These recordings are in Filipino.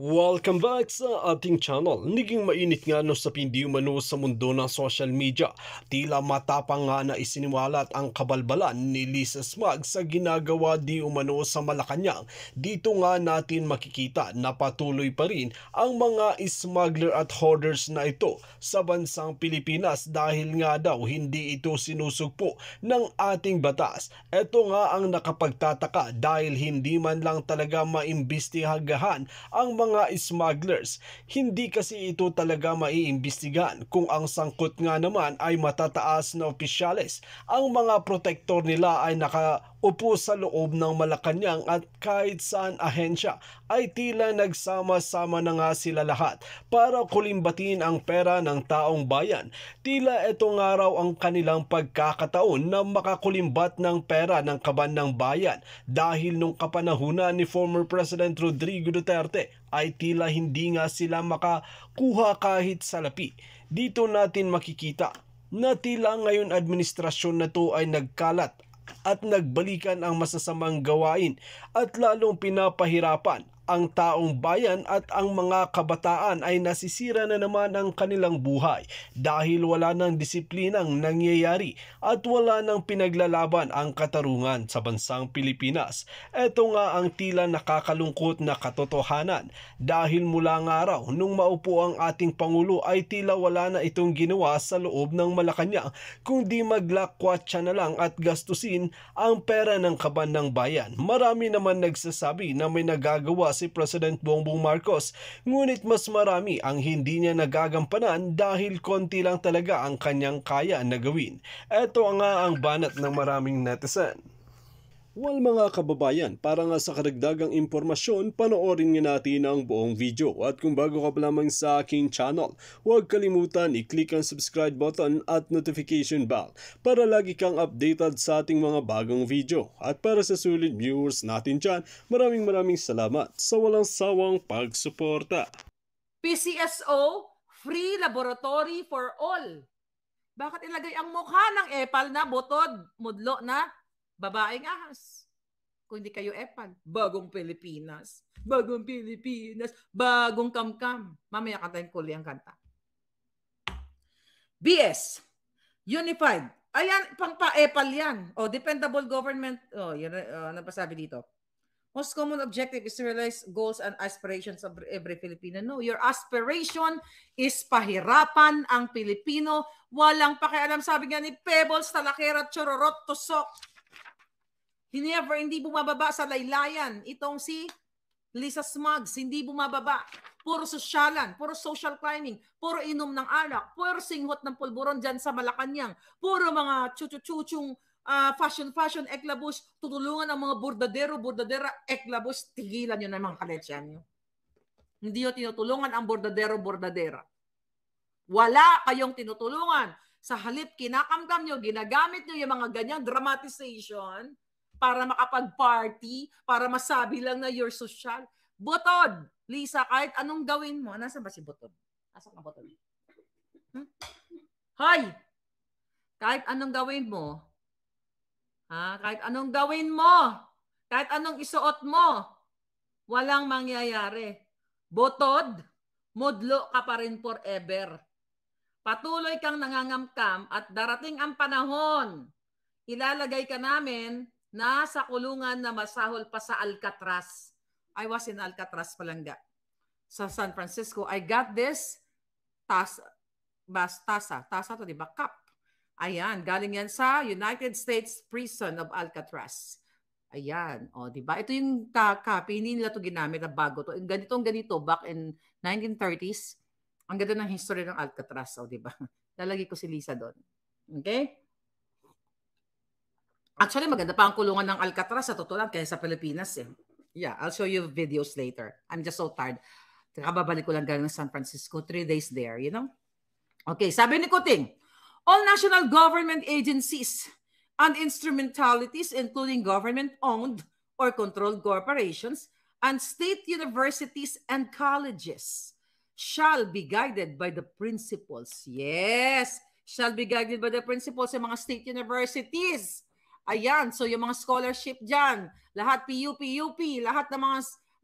Welcome back sa ating channel. Naging mainit nga no sa pindi umano sa mundo ng social media. Tila matapang nga na isiniwalat ang kabalbalan ni Liza Smag sa ginagawa di umano sa Malacanang. Dito nga natin makikita na patuloy pa rin ang mga smuggler at hoarders na ito sa bansang Pilipinas dahil nga daw hindi ito sinusugpo ng ating batas. Ito nga ang nakapagtataka dahil hindi man lang talaga maimbestihagahan ang mga smugglers. Hindi kasi ito talaga maiimbestigan kung ang sangkot nga naman ay matataas na opisyales. Ang mga protektor nila ay nakaupo sa loob ng Malacanang at kahit saan ahensya ay tila nagsama-sama na nga sila lahat para kulimbatin ang pera ng taong bayan. Tila ito nga raw ang kanilang pagkakataon na makakulimbat ng pera ng kaban ng bayan dahil nung kapanahunan ni former President Rodrigo Duterte ay tila hindi nga sila makakuha kahit salapi. Dito natin makikita na tila ngayon administrasyon na to ay nagkalat at nagbalikan ang masasamang gawain at lalong pinapahirapan ang taong bayan at ang mga kabataan ay nasisira na naman ang kanilang buhay dahil wala ng disiplinang nangyayari at wala ng pinaglalaban ang katarungan sa bansang Pilipinas. Ito nga ang tila nakakalungkot na katotohanan dahil mula nga raw nung maupo ang ating Pangulo ay tila wala na itong ginawa sa loob ng Malacanang kundi maglakwatsa na lang at gastusin ang pera ng kaban ng bayan. Marami naman nagsasabi na may nagagawa si President Bongbong Marcos, ngunit mas marami ang hindi niya nagagampanan dahil konti lang talaga ang kanyang kaya na gawin. Ito nga ang banat ng maraming netizen. Well mga kababayan, para nga sa karagdagang impormasyon, panoorin nga natin ang buong video. At kung bago ka pa lamang sa aking channel, huwag kalimutan i-click ang subscribe button at notification bell para lagi kang updated sa ating mga bagong video. At para sa solid viewers natin dyan, maraming salamat sa walang sawang pagsuporta. PCSO, free laboratory for all. Bakit ilagay ang mukha ng epal na butod, mudlo na? Babaeng ahas. Kung hindi kayo epan, bagong Pilipinas. Bagong Pilipinas. Bagong kamkam. Mamaya kantahin ko ang kanta. BS. Unified. Ayan, pang-epal yan. O, dependable government. O, yun napasabi dito. Most common objective is to realize goals and aspirations of every Filipino. No, your aspiration is pahirapan ang Pilipino. Walang pakialam. Sabi nga ni Pebbles, Talakera, Chororot, Tusok. Never, hindi bumababa sa laylayan. Itong si Liza Smugs, hindi bumababa. Puro sosyalan, puro social climbing, puro inom ng alak, puro singhot ng pulburon dyan sa Malacanang, puro mga chuchuchuchung fashion, eklabus, tutulungan ang mga burdadero, eklabus, tigilan nyo na mga kaletsyan nyo. Hindi nyo tinutulungan ang burdadero. Wala kayong tinutulungan. Sa halip, kinakamdam nyo, ginagamit nyo yung mga ganyang dramatization para makapag-party, para masabi lang na you're social. Butod! Liza, kahit anong gawin mo. Nasaan ba si Butod? Nasaan na Butod? Hmm? Hoy! Kahit anong gawin mo, kahit anong isuot mo, walang mangyayari. Butod, mudlo ka pa rin forever. Patuloy kang nangangamkam at darating ang panahon. Ilalagay ka namin nasa kulungan na masahol pa sa Alcatraz. I was in Alcatraz palangga. Sa San Francisco, I got this tasa to, diba? Cup. Ayan, galing yan sa United States Prison of Alcatraz. Ayan, o diba? Ito yung copy, hindi nila ito ginamit na bago to. Ganito, back in 1930s. Ang ganda ng history ng Alcatraz, o diba? Lalagay ko si Liza doon. Okay? Actually, maganda pa ang kulungan ng Alcatraz sa totoo lang kaya sa Pilipinas eh. Yeah, I'll show you videos later. I'm just so tired. Kababalik ko lang galing ng San Francisco. 3 days there, you know? Okay, sabi ni Kuting, all national government agencies and instrumentalities including government-owned or controlled corporations and state universities and colleges shall be guided by the principles. Yes! Shall be guided by the principles sa mga state universities. Ayan, so yung mga scholarship dyan, lahat PUP, lahat ng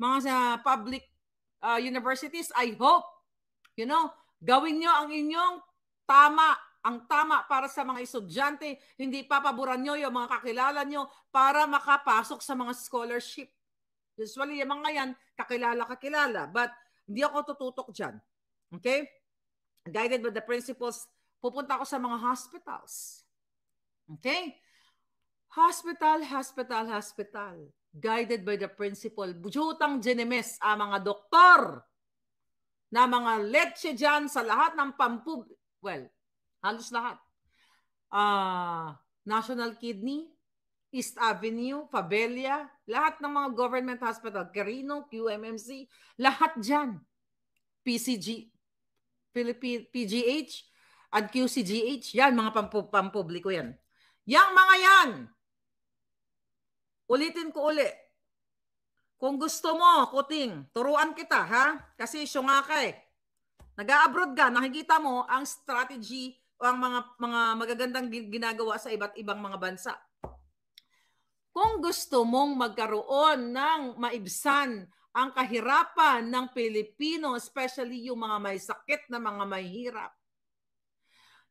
mga public universities, I hope, you know, gawin nyo ang inyong tama, ang tama para sa mga estudyante. Hindi papaboran nyo yung mga kakilala nyo para makapasok sa mga scholarship. Usually, yung mga yan, kakilala-kakilala. But hindi ako tututok dyan. Okay? Guided by the principles, pupunta ako sa mga hospitals. Okay? Hospital, hospital, hospital. Guided by the principle. Bujutang ginemes ang mga doktor na mga leche dyan sa lahat ng pampub. Well, halos lahat. National Kidney, East Avenue, Pabelia, lahat ng mga government hospital, Carino, QMMC, lahat dyan. PCG, PGH, at QCGH, yan, mga pampubliko yan. Yang mga yan, ulitin ko uli. Kung gusto mo, Kuting, turuan kita, ha? Kasi syunga ka eh. Nag-a-abroad ka, nakikita mo ang strategy o ang mga magagandang ginagawa sa iba't ibang mga bansa. Kung gusto mong magkaroon ng maibsan ang kahirapan ng Pilipino, especially yung mga may sakit na mga may hirap,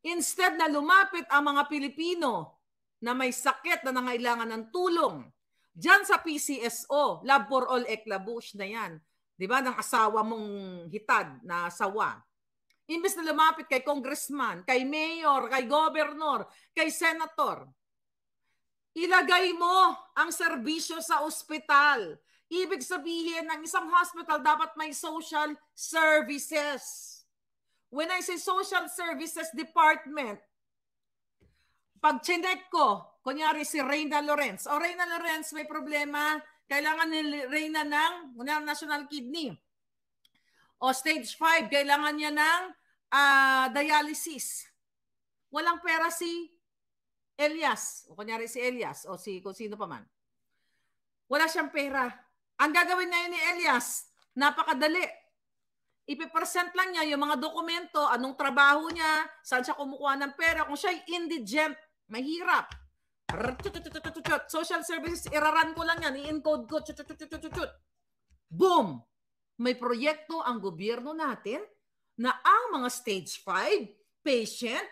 instead na lumapit ang mga Pilipino na may sakit na nangailangan ng tulong diyan sa PCSO, Lab for All Eklabush na yan, di ba, ng asawa mong hitad na asawa. Imbes na lumapit kay congressman, kay mayor, kay governor, kay senator, ilagay mo ang serbisyo sa ospital. Ibig sabihin, ang isang hospital dapat may social services. When I say social services department, pag-chinek ko, kunyari si Reyna Lawrence. O Reyna Lawrence, may problema. Kailangan ni Reyna ng National Kidney. O stage 5, kailangan niya ng dialysis. Walang pera si Elias. O kunyari si Elias. O si kung sino pa man. Wala siyang pera. Ang gagawin na yun ni Elias, napakadali. Ipipresent lang niya yung mga dokumento, anong trabaho niya, saan siya kumukuha ng pera. Kung siya'y indigent, mahirap. Social services, iraran ko lang yan, i-encode ko. Boom! May proyekto ang gobyerno natin na ang mga stage 5 patient,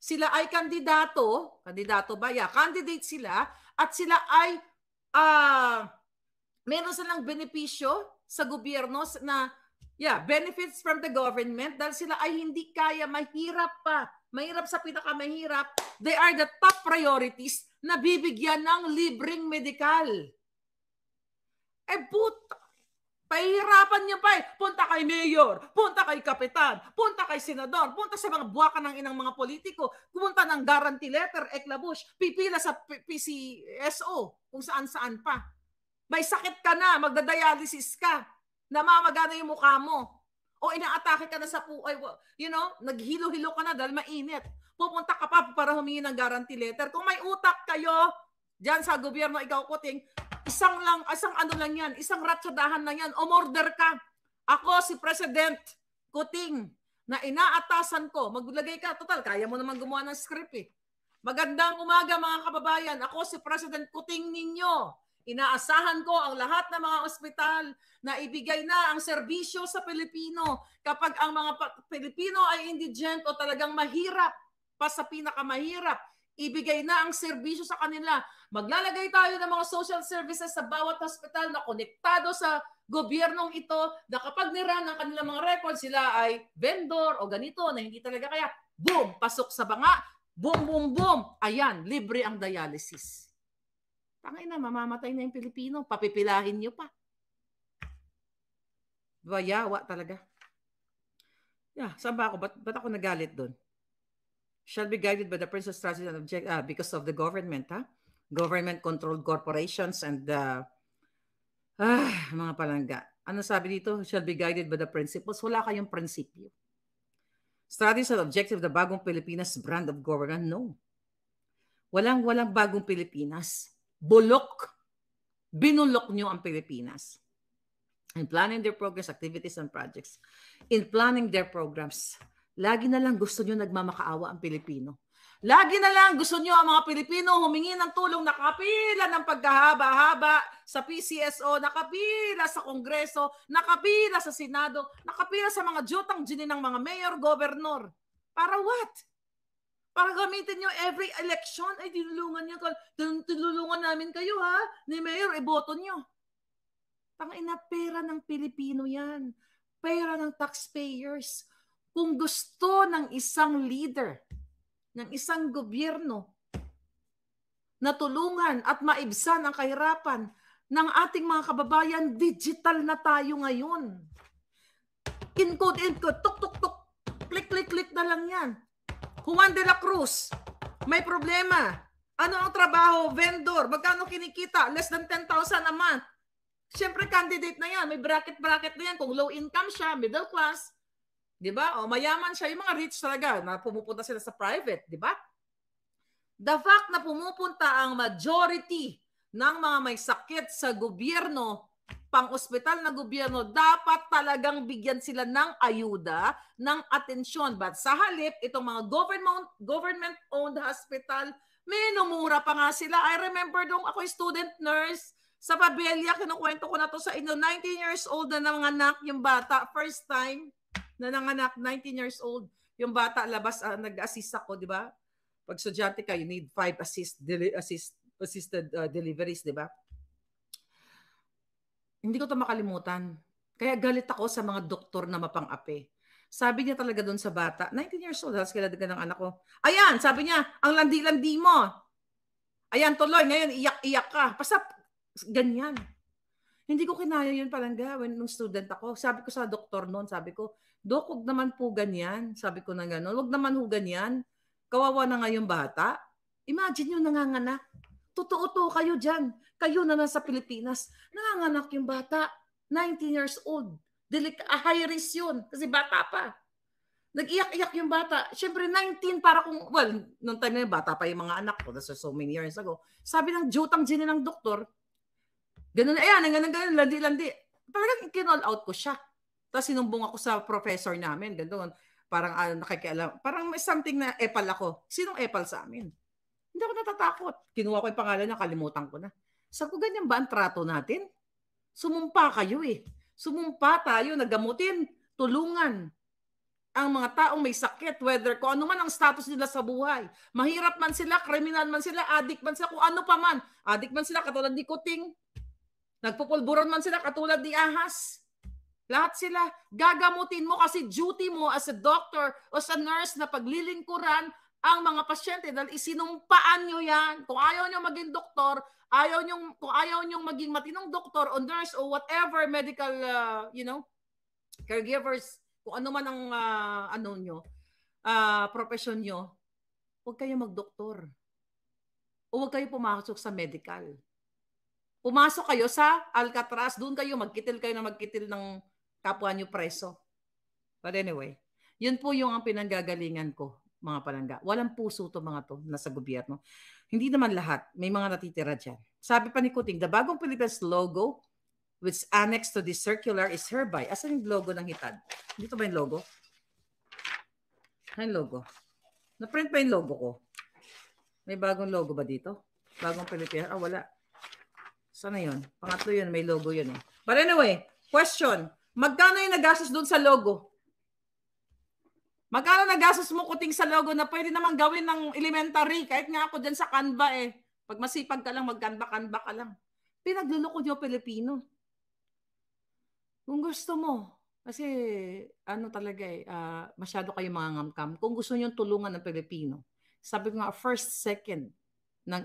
sila ay kandidato, candidate sila, at sila ay meron silang benepisyo sa gobyerno na benefits from the government dahil sila ay hindi kaya, mahirap pa. Mahirap sa pinakamahirap. They are the top priorities na bibigyan ng libreng medikal. Eh puta, pahihirapan niyo pa eh. Punta kay mayor, punta kay kapitan, punta kay senador, punta sa mga buwakan ng inang mga politiko, pumunta ng guarantee letter, eklabush, pipila sa PCSO, kung saan-saan pa. May sakit ka na, magdadialysis ka, namamaga na yung mukha mo. O inaatake ka na sa puway. You know, naghilo-hilo ka na dahil mainit. Pupunta ka pa para humingi ng guarantee letter. Kung may utak kayo, dyan sa gobyerno, ikaw Kuting, isang ratsadahan lang yan. Umorder ka. Ako si President Kuting na inaatasan ko. Maglagay ka, total, kaya mo naman gumawa ng script eh. Magandang umaga mga kababayan. Ako si President Kuting ninyo. Inaasahan ko ang lahat ng mga ospital na ibigay na ang serbisyo sa Pilipino kapag ang mga Pilipino ay indigent o talagang mahirap, pa sa pinakamahirap, ibigay na ang serbisyo sa kanila. Maglalagay tayo ng mga social services sa bawat ospital na konektado sa gobyernong ito na kapag niran ang kanilang mga records, sila ay vendor o ganito na hindi talaga kaya, boom, pasok sa banga, boom, boom, boom, ayan, libre ang dialysis. Tangay na, mamamatay na yung Pilipino. Papipilahin niyo pa. Bayawa talaga. Yeah, saan ba ako? Ba't ako nagalit doon? Shall be guided by the principles, strategies, and objectives because of the government, ha? Government-controlled corporations and mga palangga. Ano sabi dito? Shall be guided by the principles. Wala kayong prinsipyo. Strategies and objectives, the bagong Pilipinas brand of government? No. Walang bagong Pilipinas. Bulok. Binulok nyo ang Pilipinas. In planning their progress, activities, and projects. In planning their programs. Lagi na lang gusto nyo nagmamakaawa ang Pilipino. Lagi na lang gusto nyo ang mga Pilipino humingi ng tulong, nakapila ng paghahaba-haba sa PCSO, nakapila sa Kongreso, nakapila sa Senado, nakapila sa mga jutang gini ng mga mayor, governor. Para what? Para gamitin nyo every election, ay tinulungan nyo, tinulungan namin kayo ha, ni mayor, iboto nyo. Tangina, pera ng Pilipino yan. Pera ng taxpayers. Kung gusto ng isang leader, ng isang gobyerno, natulungan at maibsan ang kahirapan ng ating mga kababayan, digital na tayo ngayon. Encode, encode, tuk, tuk, tuk, click, click, click na lang yan. Juan de la Cruz, may problema. Ano ang trabaho? Vendor. Magkano kinikita? Less than 10,000 a month. Siyempre, candidate na yan. May bracket-bracket na yan. Kung low income siya, middle class, diba? O mayaman siya, yung mga rich talaga na pumupunta sila sa private, diba? The fact na pumupunta ang majority ng mga may sakit sa gobyerno, pang-ospital na gobyerno, dapat talagang bigyan sila ng ayuda, ng atensyon. But sa halip, itong mga government-owned hospital, minumura pa nga sila. I remember doon ako student nurse sa Pabelia, kinukwento ko na to sa inyo, 19 years old na nanganak yung bata, first time na nanganak, 19 years old. Yung bata labas, nag-assist ako, di ba? Pag sudyante ka, you need 5 assisted deliveries, di ba? Hindi ko ito makalimutan. Kaya galit ako sa mga doktor na mapang-ape. Sabi niya talaga doon sa bata, 19 years old, halos kilala ng anak ko. Ayan, sabi niya, ang landi-landi mo. Ayan, tuloy, ngayon, iyak-iyak ka. Pasap, ganyan. Hindi ko kinaya yun palangga nung student ako. Sabi ko sa doktor noon, sabi ko, Dok, huwag naman po ganyan. Sabi ko na gano'n, huwag naman po ganyan. Kawawa na nga yung bata. Imagine yung nanganganak. Totoo to kayo dyan. Kayo na nasa Pilipinas. Nanganganak yung bata. 19 years old. High risk yun. Kasi bata pa. Nag-iyak-iyak yung bata. Siyempre, 19 para kung, well, noong time na yung bata pa yung mga anak ko. That's so many years ago. Sabi ng jutang gini ng doktor, ganun, ayan, ganun, landi-landi. Parang kinall out ko siya. Tapos sinumbong ako sa professor namin, ganun. Parang nakikialam. Parang may something na epal ako. Sinong epal sa amin? Hindi ako natatakot. Kinuha ko yung pangalan niya, kalimutan ko na. Sabi ko, ganyan ba ang trato natin? Sumumpa kayo eh. Sumumpa tayo, nagamutin, tulungan ang mga taong may sakit, whether kung ano man ang status nila sa buhay. Mahirap man sila, kriminal man sila, adik man sila, kung ano pa man. Adik man sila, katulad ni Kuting. Nagpupulburon man sila katulad ni Ahas. Lahat sila, gagamutin mo kasi duty mo as a doctor o as a nurse na paglilingkuran ang mga pasyente dahil isinumpaan nyo yan. Kung ayaw nyo maging doktor, kung ayaw nyo maging matinong doktor o nurse o whatever medical, caregivers, kung ano man ang profession nyo, huwag kayo magdoktor. O huwag kayo pumasok sa medical. Pumasok kayo sa Alcatraz, doon kayo na magkitil ng kapwa nyo preso. But anyway, yun po yung ang pinanggagalingan ko, mga palangga. Walang puso to mga to, nasa gobyerno. Hindi naman lahat, may mga natitira dyan. Sabi pa ni Kuting, the bagong Philippines logo which annexed to this circular is hereby. Asan yung logo ng Hitad? Dito ba yung logo? Ano yung logo? Naprint pa yung logo ko? May bagong logo ba dito? Bagong Philippines? Ah, wala. Sana yun? Pangatlo yun. May logo yun eh. But anyway, question. Magkano yung nagastos doon sa logo? Magkano nagastos mo Kuting sa logo na pwede naman gawin ng elementary? Kahit nga ako dyan sa Canva eh. Pag masipag ka lang, mag-Canva ka lang. Pinagluloko nyo Pilipino. Kung gusto mo, kasi ano talaga eh, masyado kayo mga ngamkam. Kung gusto nyo tulungan ng Pilipino, sabi ko nga, first, second ng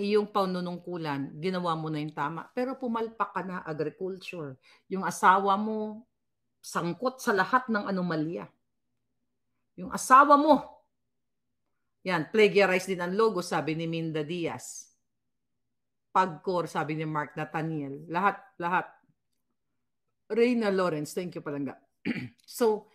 iyong panunungkulan, ginawa mo na yung tama. Pero pumalpak ka na agriculture. Yung asawa mo, sangkot sa lahat ng anomalya. Yung asawa mo, yan, plagiarize din ang logo, sabi ni Minda Diaz. PAGCOR, sabi ni Mark Nathaniel. Lahat, lahat. Reyna Lawrence, thank you palangga. So,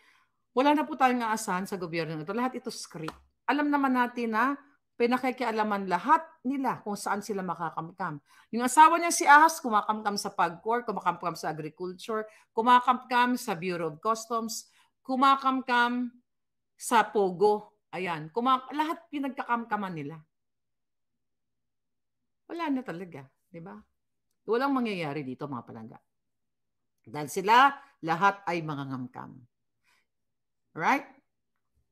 wala na po tayong aasahan sa gobyerno nito. Lahat ito script. Alam naman natin na pinakikialaman lahat nila kung saan sila makakamkam. Yung asawa niya si Ahas, kumakamkam sa PAGCOR, kumakamkam sa agriculture, kumakamkam sa Bureau of Customs, kumakamkam sa Pogo. Ayan, lahat pinagkakamkaman nila. Wala na talaga, di ba? Walang mangyayari dito, mga palangga. Dahil sila, lahat ay mga ngamkam. Alright?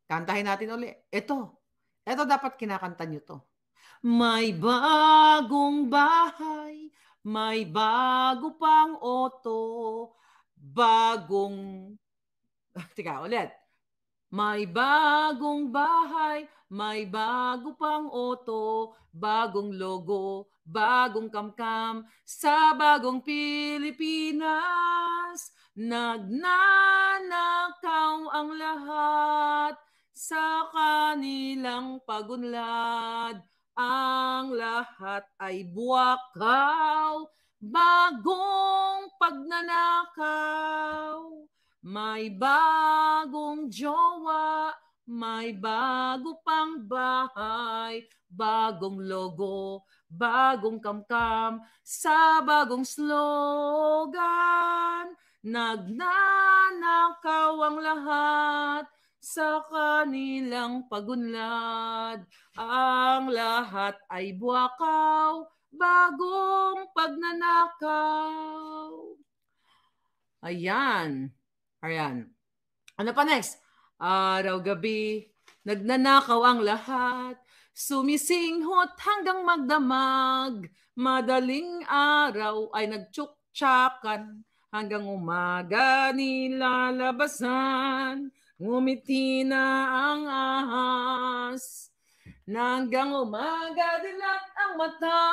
Kantahin natin uli. Ito dapat kinakanta nyo to. May bagong bahay, may bago pang auto, bagong... Teka, ulit. May bagong bahay, may bago pang auto, bagong logo, bagong kamkam, sa bagong Pilipinas, nagnanakaw ang lahat, sa kanilang pagunlad, ang lahat ay buwakaw, bagong pagnanakaw. May bagong jowa, may bago pang bahay, bagong logo, bagong kamkam, sa bagong slogan, nagnanakaw ang lahat, sa kanilang pagunlad, ang lahat ay buwakaw, bagong pagnanakaw. Ayan. Ayan. Ano pa next? Araw-gabi, nagnanakaw ang lahat. Sumisinghot hanggang magdamag. Madaling araw ay nagtsuktsakan. Hanggang umaga nilalabasan. Ngumiti na ang ahas. Hanggang umaga dilat ang mata.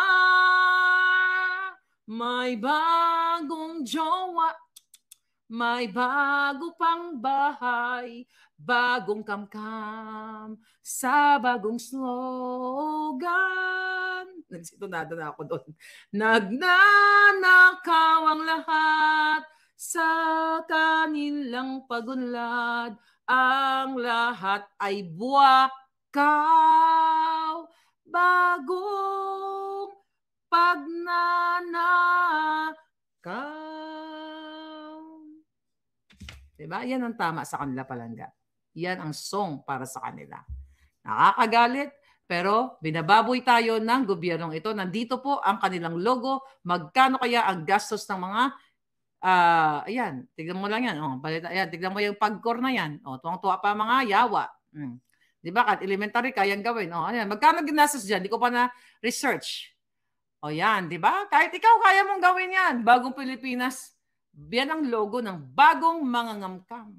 May bagong jowa. May bago pang bahay, bagong kamkam, sa bagong slogan. Nagsitunada na ako doon. Nagnanakaw ang lahat, sa kanilang pagunlad, ang lahat ay buwakaw, bagong pagnanakaw. Diba? Yan ang tama sa kanila, palangga. Yan ang song para sa kanila. Nakakagalit, pero binababoy tayo ng gobyernong ito. Nandito po ang kanilang logo. Magkano kaya ang gastos ng mga... ayan, tignan mo lang yan. O, balita, ayan, tignan mo yung PAGCOR na yan. O, tuwang-tuwa pa mga yawa. Diba? At elementary, kayang gawin. O, ayan. Magkano ginastos dyan? Di ko pa na-research. O, yan. Diba? Kahit ikaw, kaya mong gawin yan. Bagong Pilipinas. Yan ang logo ng bagong mangangamkam.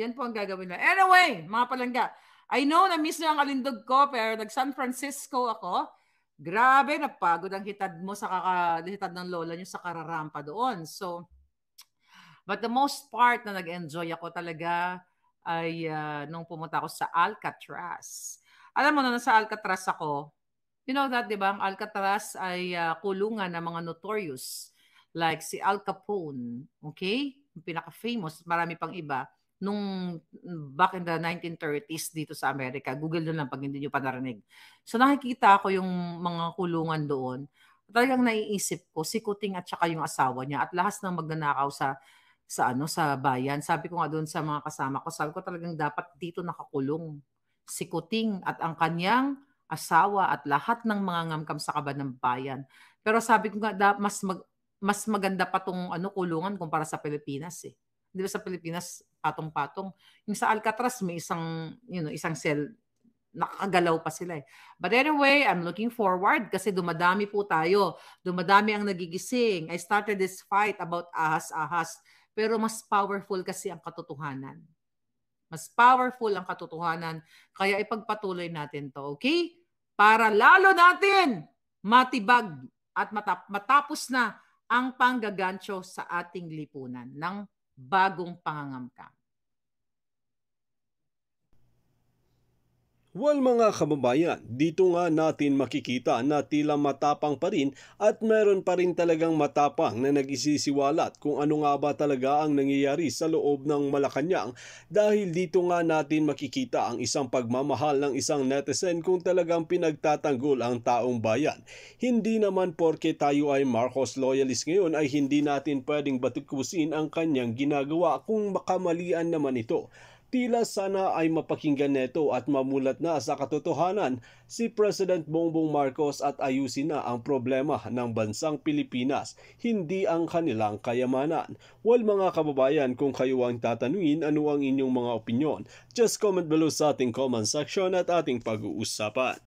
Yan po ang gagawin na. Anyway, mga palangga, I know na-miss na ang alindog ko, pero nag-San Francisco ako. Grabe, napagod ang hitad mo sa hitad ng lola nyo sa kararampa doon. So, but the most part na nag-enjoy ako talaga ay nung pumunta ako sa Alcatraz. Alam mo na, nasa Alcatraz ako. You know that, di ba? Ang Alcatraz ay kulungan ng mga notorious. Like si Al Capone, okay? Pinaka-famous, marami pang iba. Nung back in the 1930s dito sa Amerika, Google nyo lang pag hindi nyo pa narinig. So nakikita ko yung mga kulungan doon. Talagang naiisip ko, si Kuting at saka yung asawa niya at lahat ng magnanakaw sa bayan. Sabi ko nga doon sa mga kasama ko, sabi ko talagang dapat dito nakakulong. Si Kuting at ang kanyang asawa at lahat ng mga ngamkam sa kaban ng bayan. Pero sabi ko nga, mas maganda pa tong kulungan kumpara sa Pilipinas eh. Di ba sa Pilipinas patong-patong. Yung sa Alcatraz may isang isang cell, nakagalaw pa sila eh. But anyway, I'm looking forward kasi dumadami po tayo. Dumadami ang nagigising. I started this fight about ahas-ahas, pero mas powerful kasi ang katotohanan. Mas powerful ang katotohanan, kaya ipagpatuloy natin 'to, okay? Para lalo natin matibag at matapos na ang panggagancho sa ating lipunan ng bagong pangangamkam. Well mga kababayan, dito nga natin makikita na tila matapang pa rin at meron pa rin talagang matapang na nag-isisiwalat kung ano nga ba talaga ang nangyayari sa loob ng Malacanang, dahil dito nga natin makikita ang isang pagmamahal ng isang netizen kung talagang pinagtatanggol ang taong bayan. Hindi naman porke tayo ay Marcos loyalist ngayon ay hindi natin pwedeng batikusin ang kanyang ginagawa kung makamalian naman ito. Tila sana ay mapakinggan neto at mamulat na sa katotohanan si President Bongbong Marcos at ayusin na ang problema ng bansang Pilipinas, hindi ang kanilang kayamanan. Well mga kababayan, kung kayo ang tatanungin ano ang inyong mga opinyon, just comment below sa ating comment section at ating pag-uusapan.